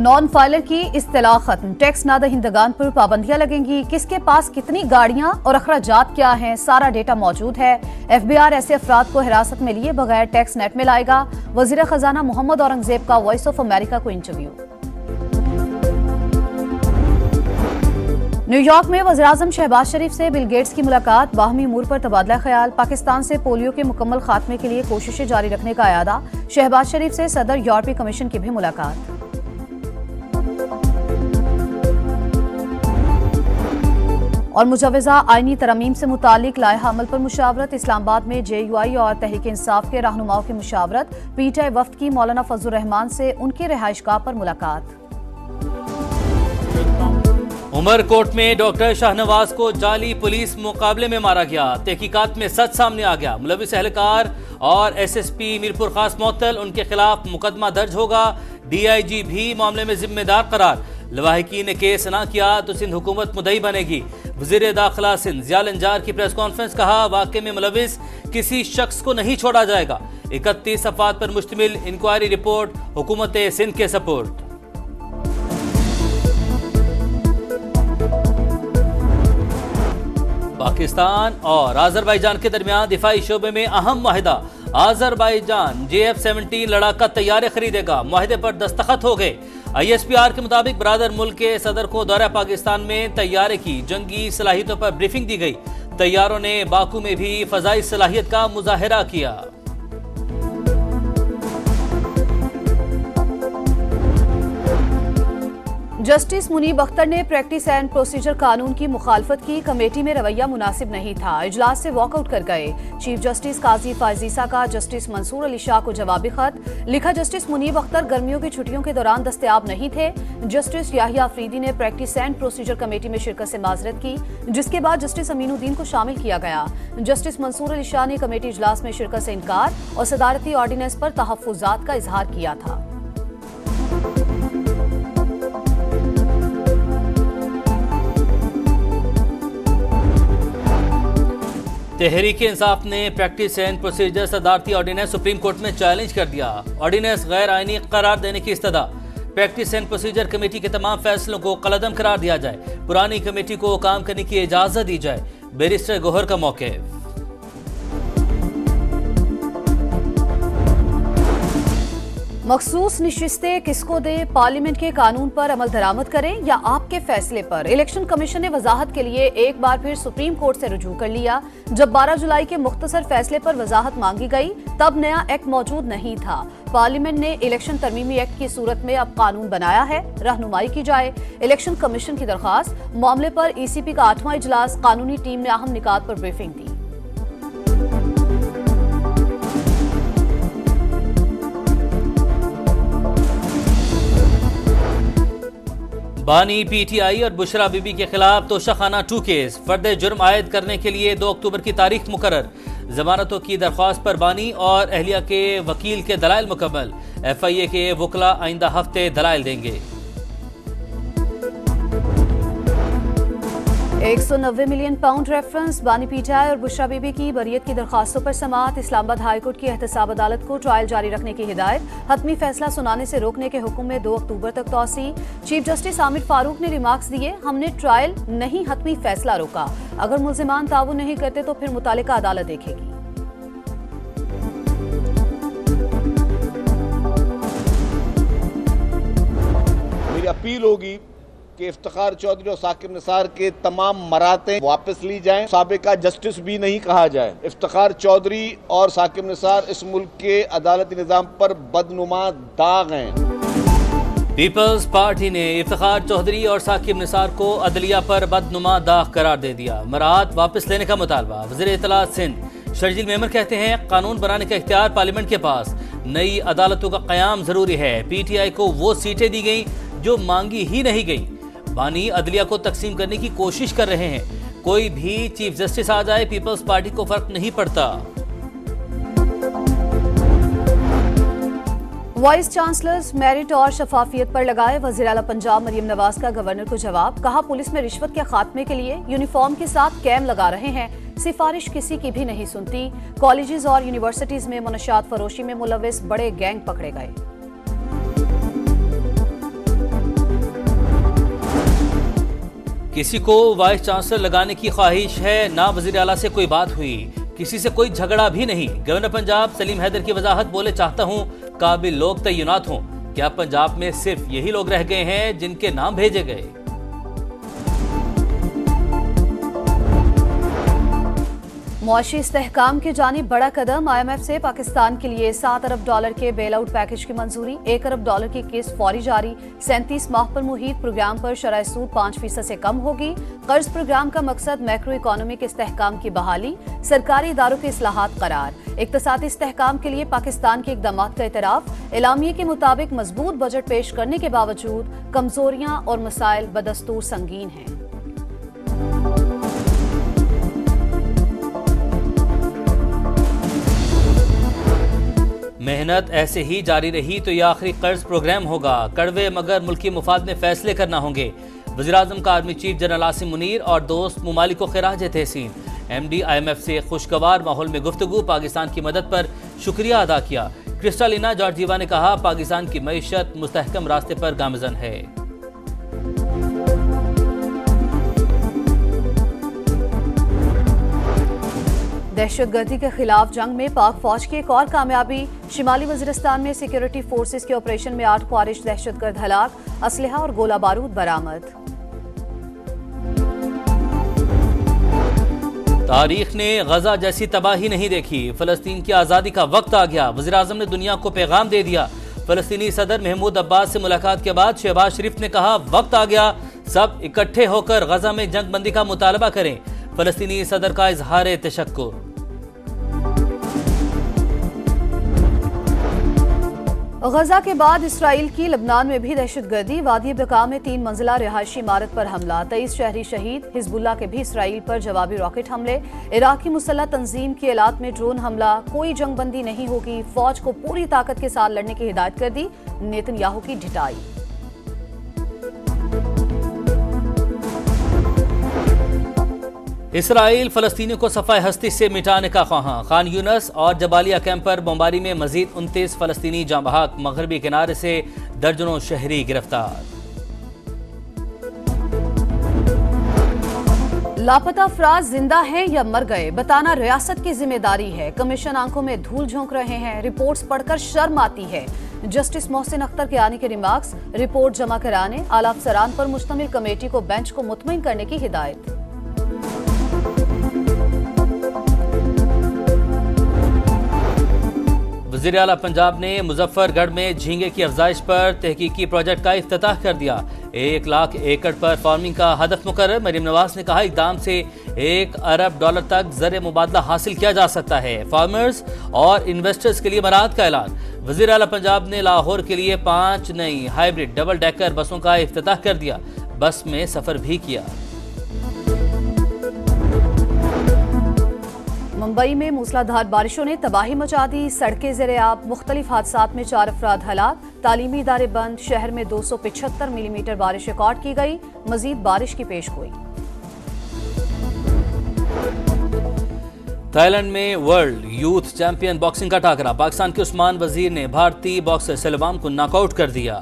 Non filer की इस्तेलाह खत्म, tax नादहिंदगान पर पाबंदियां लगेंगी, किसके पास कितनी गाड़ियां और अखराजात क्या हैं, सारा डेटा मौजूद है। FBR ऐसे अफराद को हिरासत में लिए बगैर टैक्स नेट में लाएगा। वजीर खजाना मोहम्मद औरंगजेब का वॉइस ऑफ अमेरिका को इंटरव्यू। न्यूयॉर्क में वज़ीर-ए-आज़म शहबाज शरीफ से बिल गेट्स की मुलाकात, बाहमी मूर पर तबादला ख्याल। पाकिस्तान से पोलियो के मुकम्मल खात्मे के लिए कोशिशें जारी रखने का अयादा। शहबाज शरीफ से सदर यूरोपीय कमीशन की भी मुलाकात। और मुजवजा आइनी तरमीम से मुतालिक लायहा अमल पर मुशावरत, इस्लामाबाद में JUI और तहरीक इंसाफ के रहनुमाओं की मुशावरत। PTI वफ्द की मौलाना फज़लुर रहमान से उनके रिहाइशगाह पर मुलाकात। उमरकोट में डॉक्टर शाहनवाज़ को जाली पुलिस मुकाबले में मारा गया, तहकीकात में सच सामने आ गया। मुलविस एहलकार और SSP मीरपुर खास मुअत्तल, उनके खिलाफ मुकदमा दर्ज होगा। DIG भी मामले में जिम्मेदार करार। लवाहिकी ने केस ना किया तो सिंध हुकूमत मुद्दई बनेगी। वजीर दाखिला सिंध ज़ियाल अंजार की प्रेस कॉन्फ्रेंस, कहा वाक़े में मुलविस किसी शख्स को नहीं छोड़ा जाएगा। 31 सफात पर मुश्तमिल इंक्वायरी रिपोर्ट, हुकूमत सिंध के सपोर्ट। पाकिस्तान और आज़रबाईजान के दरमियान दिफाई शोबे में अहम मुआहदा। आज़रबाईजान JF-17 लड़ाका तैयारे खरीदेगा, मुआहदे पर दस्तखत हो गए। ISPR के मुताबिक बरादर मुल्क के सदर को दौरा पाकिस्तान में तैयारे की जंगी सलाहियतों पर ब्रीफिंग दी गई। तैयारों ने बाकू में भी फजाई सलाहियत का मुजाहरा किया। जस्टिस मुनीब अख्तर ने प्रैक्टिस एंड प्रोसीजर कानून की मुखालफत की, कमेटी में रवैया मुनासिब नहीं था, इजलास से वॉकआउट कर गए। चीफ जस्टिस काजी फाइज़ ईसा का जस्टिस मंसूर अली शाह को जवाबी खत, लिखा जस्टिस मुनीब अख्तर गर्मियों की छुट्टियों के दौरान दस्तयाब नहीं थे। जस्टिस याहिया अफरीदी ने प्रैक्टिस एंड प्रोसीजर कमेटी में शिरकत से माजरत की, जिसके बाद जस्टिस अमीनुद्दीन को शामिल किया गया। जस्टिस मंसूर अली शाह ने कमेटी इजलास में शिरकत से इनकार और सदारती ऑर्डिनेंस पर तहफ्फुज़ात का इजहार किया था। तहरीक इंसाफ ने प्रैक्टिस एंड प्रोसीजर सदारती ऑर्डिनेंस सुप्रीम कोर्ट में चैलेंज कर दिया। ऑर्डिनेंस गैर आइनी करार देने की इस्तदा, प्रैक्टिस एंड प्रोसीजर कमेटी के तमाम फैसलों को कलअदम करार दिया जाए, पुरानी कमेटी को काम करने की इजाज़त दी जाए। बैरिस्टर गोहर का मौक़िफ़। मखसूस नशिस्तें किसको दे, पार्लियामेंट के कानून पर अमल दरामद करें या आपके फैसले पर। इलेक्शन कमीशन ने वजाहत के लिए एक बार फिर सुप्रीम कोर्ट से रुजू कर लिया। जब 12 जुलाई के मुख्तसर फैसले पर वजाहत मांगी गई तब नया एक्ट मौजूद नहीं था। पार्लियामेंट ने इलेक्शन तरमीमी एक्ट की सूरत में अब कानून बनाया है, रहनुमाई की जाए। इलेक्शन कमीशन की दरख्वास्त, मामले पर ECP का 8वां इजलास, कानूनी टीम ने अहम निकात पर ब्रीफिंग दी। बानी PTI और बुशरा बीबी के खिलाफ तोशाखाना 2 केस, फर्द जुर्म आयद करने के लिए 2 अक्टूबर की तारीख मुकर्रर। जमानतों की दरख्वास्त पर बानी और अहलिया के वकील के दलाइल मुकम्मल। FIA के वकला आइंदा हफ्ते दलाइल देंगे। 190 मिलियन पाउंड रेफरेंस, बानी PTI और बुशरा बीबी की बरियत की दरखास्तों पर समात। इस्लामाबाद हाईकोर्ट की एहतसाब अदालत को ट्रायल जारी रखने की हिदायत, हतमी फैसला सुनाने से रोकने के हुक्म में 2 अक्टूबर तक तौसी। चीफ जस्टिस आमिर फारूक ने रिमार्क्स दिए, हमने ट्रायल नहीं हतमी फैसला रोका, अगर मुल्जिमान ताउन नहीं करते तो फिर मुतालिका अदालत देखेगी। मेरी अपील होगी कि इफ्तखार चौधरी और साकिब निसार के तमाम मराते वापस ली जाएं, साबिका जस्टिस भी नहीं कहा जाए। इफ्तखार चौधरी और साकिब निसार इस मुल्क के अदालती निज़ाम पर बदनुमा दाग हैं। पीपल्स पार्टी ने इफ्तखार चौधरी और साकिब निसार को अदलिया पर बदनुमा दाग करार दे दिया, मरात वापस लेने का मुतालबा। वज़ीर इत्तलाआत सिंध शर्जील मेमन कहते हैं कानून बनाने का इख्तियार पार्लियामेंट के पास, नई अदालतों का क़याम ज़रूरी है। PTI को वो सीटें दी गई जो मांगी ही नहीं गई। बानी अदलिया को तकसीम करने की कोशिश कर रहे हैं, कोई भी चीफ जस्टिस आ जाए पीपल्स पार्टी को फर्क नहीं पड़ता। वाइस चांसलर्स मेरिट और शफाफियत पर लगाए। वज़ीर-ए-आला पंजाब मरीम नवाज का गवर्नर को जवाब, कहा पुलिस में रिश्वत के खात्मे के लिए यूनिफॉर्म के साथ कैम लगा रहे हैं, सिफारिश किसी की भी नहीं सुनती। कॉलेजेस और यूनिवर्सिटीज में मुनशात फरोशी में मुलविस बड़े गैंग पकड़े गए। किसी को वाइस चांसलर लगाने की ख्वाहिश है, ना वजीर आला से कोई बात हुई, किसी से कोई झगड़ा भी नहीं। गवर्नर पंजाब सलीम हैदर की वजाहत बोले, चाहता हूँ काबिल लोग तैनात हों। क्या पंजाब में सिर्फ यही लोग रह गए हैं जिनके नाम भेजे गए? मुआशी इस्तेहकाम की जानिब बड़ा कदम। IMF से पाकिस्तान के लिए $7 अरब के बेल आउट पैकेज की मंजूरी। $1 अरब की किस्त फौरी जारी। 37 माह पर मुहित प्रोग्राम पर शरह सूद 5% से कम होगी। कर्ज प्रोग्राम का मकसद मैक्रो इकोनॉमिक इस्तेहकाम की बहाली। सरकारी इदारों के इस्लाहात करार। इकतसादी इस्तेहकाम के लिए पाकिस्तान के इकदाम का एतराफ। एलामिये के मुताबिक मजबूत बजट पेश करने के बावजूद कमजोरियाँ और मसाइल बदस्तूर संगीन हैं। मेहनत ऐसे ही जारी रही तो यह आखिरी कर्ज प्रोग्राम होगा। कड़वे मगर मुल्की मुफाद में फैसले करना होंगे। वज़ीर-ए-आज़म का army chief general Asim Munir और दोस्त ममालिक को ख़िराज-ए-तहसीन। MD IMF से खुशगवार माहौल में गुफ्तगू। पाकिस्तान की मदद पर शुक्रिया अदा किया। क्रिस्टालीना जॉर्जीवा ने कहा, पाकिस्तान की मईशत मुस्तहकम रास्ते पर गामजन है। दहशतगर्दी के खिलाफ जंग में पाक फौज की एक और कामयाबी। शिमाली वज़ीरिस्तान में सिक्योरिटी फोर्सेस के ऑपरेशन में 8 ख्वारिश दहशतगर्द हलाक। असलहा और गोला बारूद बरामद। तारीख ने गजा जैसी तबाही नहीं देखी। फलस्तीन की आज़ादी का वक्त आ गया। वज़ीर-ए-आज़म ने दुनिया को पैगाम दे दिया। फलस्तीनी सदर महमूद अब्बास से मुलाकात के बाद शहबाज शरीफ ने कहा, वक्त आ गया, सब इकट्ठे होकर गजा में जंग बंदी का मुतालबा करें। फलस्तीनी सदर का इजहार तशक्कुर। गजा के बाद इसराइल की लबनान में भी दहशतगर्दी। वादी बका में 3 मंजिला रिहायशी इमारत पर हमला। 23 शहरी शहीद। हिजबुल्लाह के भी इसराइल पर जवाबी रॉकेट हमले। इराकी मुसल्ला तंजीम की एलात में ड्रोन हमला। कोई जंगबंदी नहीं होगी, फौज को पूरी ताकत के साथ लड़ने की हिदायत कर दी। नेतन याहू की ढिटाई। इसराइल फलस्तीनियों को सफाई हस्ती से मिटाने का ख्वाहां। खान यूनस और जबालिया कैंप पर बमबारी में मजीद 29 फलस्तीनी जाँ बहाक। मगरबी किनारे से दर्जनों शहरी गिरफ्तार। लापता अफराद जिंदा हैं या मर गए, बताना रियासत की जिम्मेदारी है। कमीशन आंखों में धूल झोंक रहे हैं। रिपोर्ट्स पढ़कर शर्म आती है। जस्टिस मोहसिन अख्तर के आने के रिमार्क्स। रिपोर्ट जमा कराने आला अफसरान पर मुश्तमिल कमेटी को बेंच को मुतमईन करने की हिदायत। वज़ीर आला पंजाब ने मुजफ्फरगढ़ में झींगे की अफजाइश पर तहकीकी प्रोजेक्ट का इफ्तिताह कर दिया। 1 लाख एकड़ पर फार्मिंग का हदफ मुकर्रर। मरीम नवाज ने कहा, इकदाम से $1 अरब तक ज़र मुबादला हासिल किया जा सकता है। फार्मर्स और इन्वेस्टर्स के लिए मराहत का ऐलान। वज़ीर आला पंजाब ने लाहौर के लिए 5 नई हाइब्रिड डबल डेकर बसों का इफ्तिताह कर दिया। बस में सफर भी किया। मुंबई में मूसलाधार बारिशों ने तबाही मचा दी। सड़कें ज़ेरे-आब। मुख्तलिफ हादसात में 4 अफराद हलाक। तालीमी इदारे बंद। शहर में 275 मिलीमीटर बारिश रिकॉर्ड की गई। मजीद बारिश की पेशगोई। थाईलैंड में वर्ल्ड यूथ चैंपियन बॉक्सिंग का टाकरा। पाकिस्तान के उस्मान वजीर ने भारतीय बॉक्सर सेलवान को नॉकआउट कर दिया।